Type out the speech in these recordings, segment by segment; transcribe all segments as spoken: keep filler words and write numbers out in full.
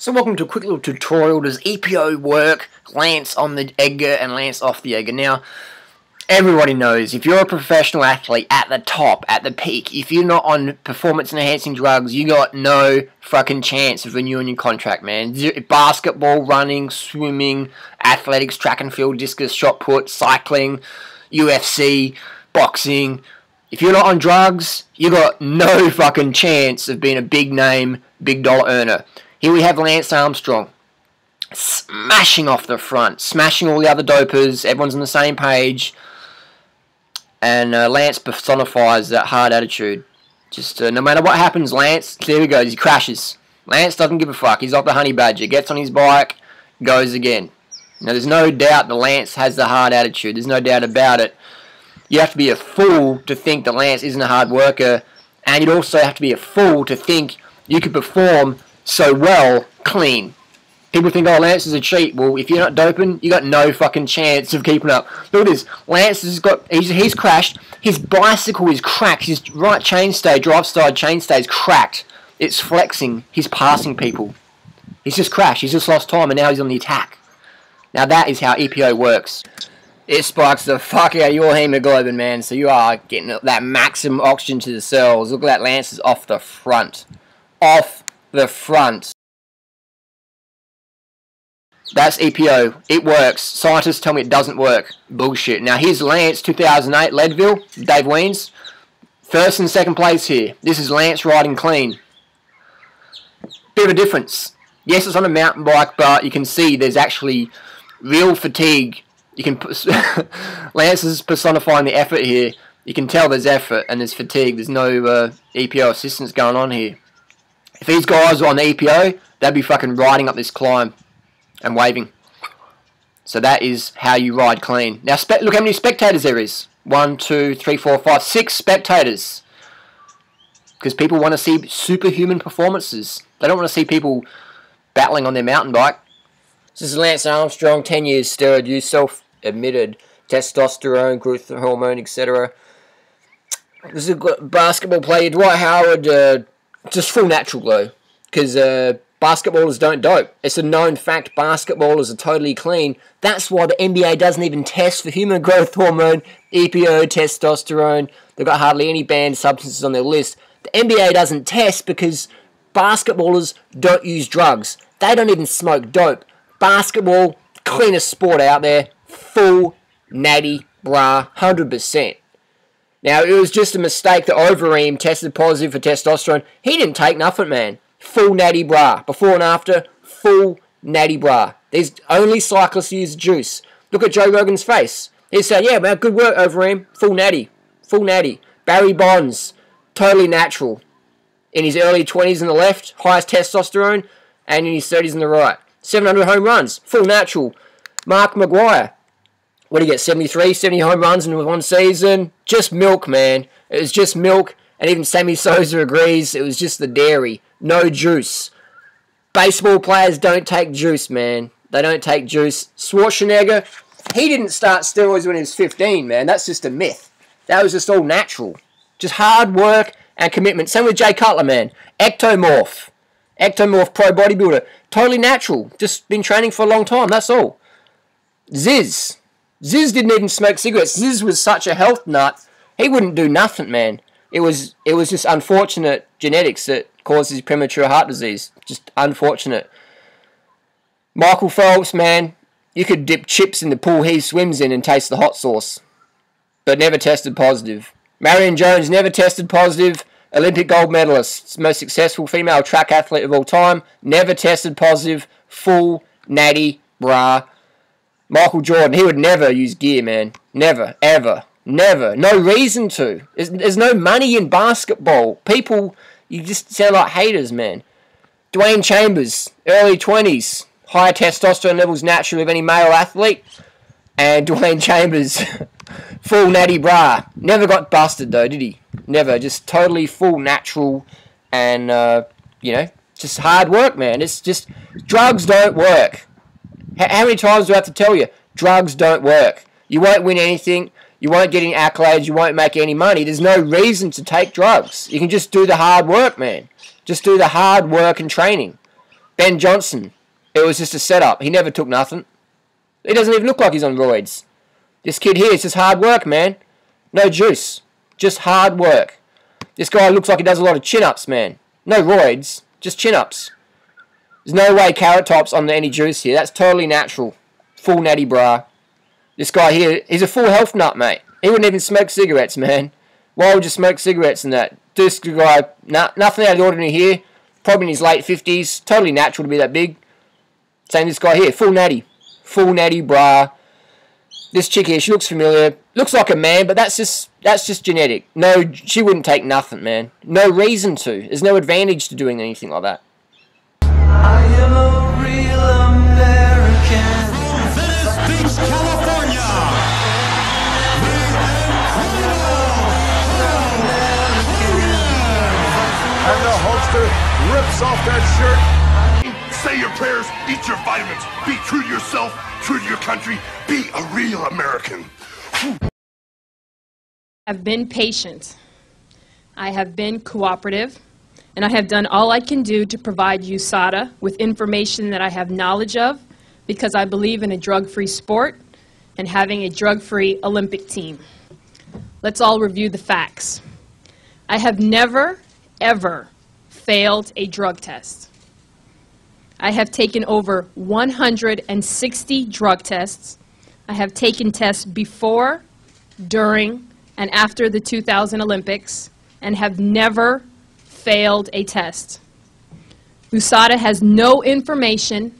So welcome to a quick little tutorial. Does E P O work? Lance on the Edgar and Lance off the Edgar. Now, everybody knows if you're a professional athlete at the top, at the peak, if you're not on performance enhancing drugs, you got no fucking chance of renewing your contract, man. Basketball, running, swimming, athletics, track and field, discus, shot put, cycling, U F C, boxing. If you're not on drugs, you got no fucking chance of being a big name, big dollar earner. Here we have Lance Armstrong, smashing off the front, smashing all the other dopers, everyone's on the same page, and uh, Lance personifies that hard attitude. Just uh, no matter what happens, Lance, there he goes, he crashes. Lance doesn't give a fuck, he's like the honey badger, gets on his bike, goes again. Now there's no doubt that Lance has the hard attitude, there's no doubt about it. You have to be a fool to think that Lance isn't a hard worker, and you'd also have to be a fool to think you could perform so well clean. People think, oh, Lance is a cheat. Well, if you're not doping, you got no fucking chance of keeping up. Look at this. Lance has got, he's, he's crashed. His bicycle is cracked. His right chainstay, drive side chainstay is cracked. It's flexing. He's passing people. He's just crashed. He's just lost time, and now he's on the attack. Now that is how E P O works. It spikes the fuck out of your hemoglobin, man. So you are getting that maximum oxygen to the cells. Look at that. Lance is off the front. Off the front. That's E P O. It works. Scientists tell me it doesn't work. Bullshit. Now here's Lance, two thousand eight, Leadville, Dave Wiens. First and second place here. This is Lance riding clean. Bit of a difference. Yes, it's on a mountain bike, but you can see there's actually real fatigue. You can Lance is personifying the effort here. You can tell there's effort and there's fatigue. There's no uh, E P O assistance going on here. If these guys were on the E P O, they'd be fucking riding up this climb and waving. So that is how you ride clean. Now, spe look how many spectators there is. One, two, three, four, five, six spectators. Because people want to see superhuman performances. They don't want to see people battling on their mountain bike. This is Lance Armstrong, ten years steroid use, self-admitted, testosterone, growth hormone, et cetera. This is a basketball player, Dwight Howard. Uh, Just full natural though, because uh, basketballers don't dope. It's a known fact basketballers are totally clean. That's why the N B A doesn't even test for human growth hormone, E P O, testosterone. They've got hardly any banned substances on their list. The N B A doesn't test because basketballers don't use drugs. They don't even smoke dope. Basketball, cleanest sport out there, full natty bra, one hundred percent. Now, it was just a mistake that Overeem tested positive for testosterone. He didn't take nothing, man. Full natty bra. Before and after, full natty bra. These only cyclists use juice. Look at Joe Rogan's face. He's saying, yeah, man, good work, Overeem. Full natty. Full natty. Barry Bonds, totally natural. In his early twenties on the left, highest testosterone, and in his thirties on the right. seven hundred home runs, full natural. Mark McGuire. What do you get, seventy-three, seventy home runs in one season? Just milk, man. It was just milk, and even Sammy Sosa agrees it was just the dairy. No juice. Baseball players don't take juice, man. They don't take juice. Schwarzenegger, he didn't start steroids when he was fifteen, man. That's just a myth. That was just all natural. Just hard work and commitment. Same with Jay Cutler, man. Ectomorph. Ectomorph pro bodybuilder. Totally natural. Just been training for a long time, that's all. Ziz. Ziz didn't even smoke cigarettes. Ziz was such a health nut, he wouldn't do nothing, man. It was it was just unfortunate genetics that causes premature heart disease. Just unfortunate. Michael Phelps, man, you could dip chips in the pool he swims in and taste the hot sauce. But never tested positive. Marion Jones never tested positive. Olympic gold medalist, most successful female track athlete of all time. Never tested positive. Full natty bra. Michael Jordan, he would never use gear, man. Never, ever, never. No reason to. There's, there's no money in basketball. People, you just sound like haters, man. Dwayne Chambers, early twenties. High testosterone levels naturally of any male athlete. And Dwayne Chambers, full natty bra. Never got busted, though, did he? Never. Just totally full natural and, uh, you know, just hard work, man. It's just, drugs don't work. How many times do I have to tell you? Drugs don't work. You won't win anything. You won't get any accolades. You won't make any money. There's no reason to take drugs. You can just do the hard work, man. Just do the hard work and training. Ben Johnson. It was just a setup. He never took nothing. He doesn't even look like he's on roids. This kid here, it's just hard work, man. No juice. Just hard work. This guy looks like he does a lot of chin-ups, man. No roids. Just chin-ups. There's no way Carrot Top's on any juice here. That's totally natural. Full natty bra. This guy here, he's a full health nut, mate. He wouldn't even smoke cigarettes, man. Why would you smoke cigarettes and that? This guy, nah, nothing out of the ordinary here. Probably in his late fifties. Totally natural to be that big. Same this guy here. Full natty. Full natty bra. This chick here, she looks familiar. Looks like a man, but that's just that's just genetic. No, she wouldn't take nothing, man. No reason to. There's no advantage to doing anything like that. I am a real American. From Venice Beach, California. We am And the holster rips off that shirt. Say your prayers, eat your vitamins, be true to yourself, true to your country, be a real American. I've been patient, I have been cooperative, and I have done all I can do to provide U S A D A with information that I have knowledge of, because I believe in a drug-free sport and having a drug-free Olympic team. Let's all review the facts. I have never, ever failed a drug test. I have taken over one hundred sixty drug tests. I have taken tests before, during, and after the two thousand Olympics, and have never failed a test. U S A D A has no information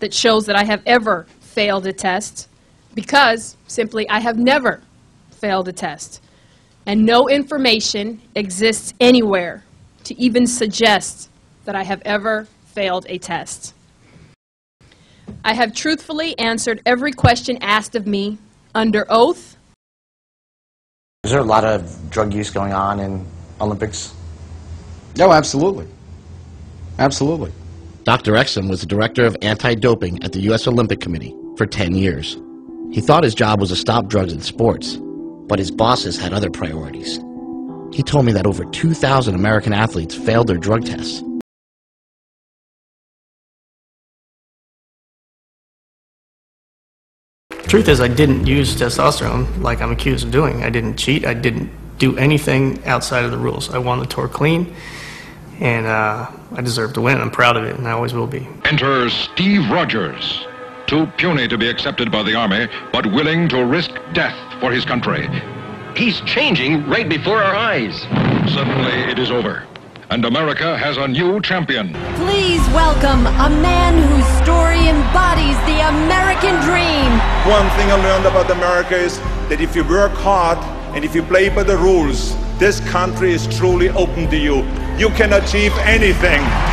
that shows that I have ever failed a test, because, simply, I have never failed a test. And no information exists anywhere to even suggest that I have ever failed a test. I have truthfully answered every question asked of me under oath. Is there a lot of drug use going on in Olympics? No, absolutely. Absolutely. Doctor Exum was the director of anti-doping at the U S Olympic Committee for ten years. He thought his job was to stop drugs in sports, but his bosses had other priorities. He told me that over two thousand American athletes failed their drug tests. Truth is, I didn't use testosterone like I'm accused of doing. I didn't cheat. I didn't do anything outside of the rules. I won the tour clean, and uh, I deserve to win. I'm proud of it, and I always will be. Enters Steve Rogers, too puny to be accepted by the Army, but willing to risk death for his country. He's changing right before our eyes. Suddenly, it is over, and America has a new champion. Please welcome a man whose story embodies the American dream. One thing I learned about America is that if you work hard and if you play by the rules, this country is truly open to you. You can achieve anything.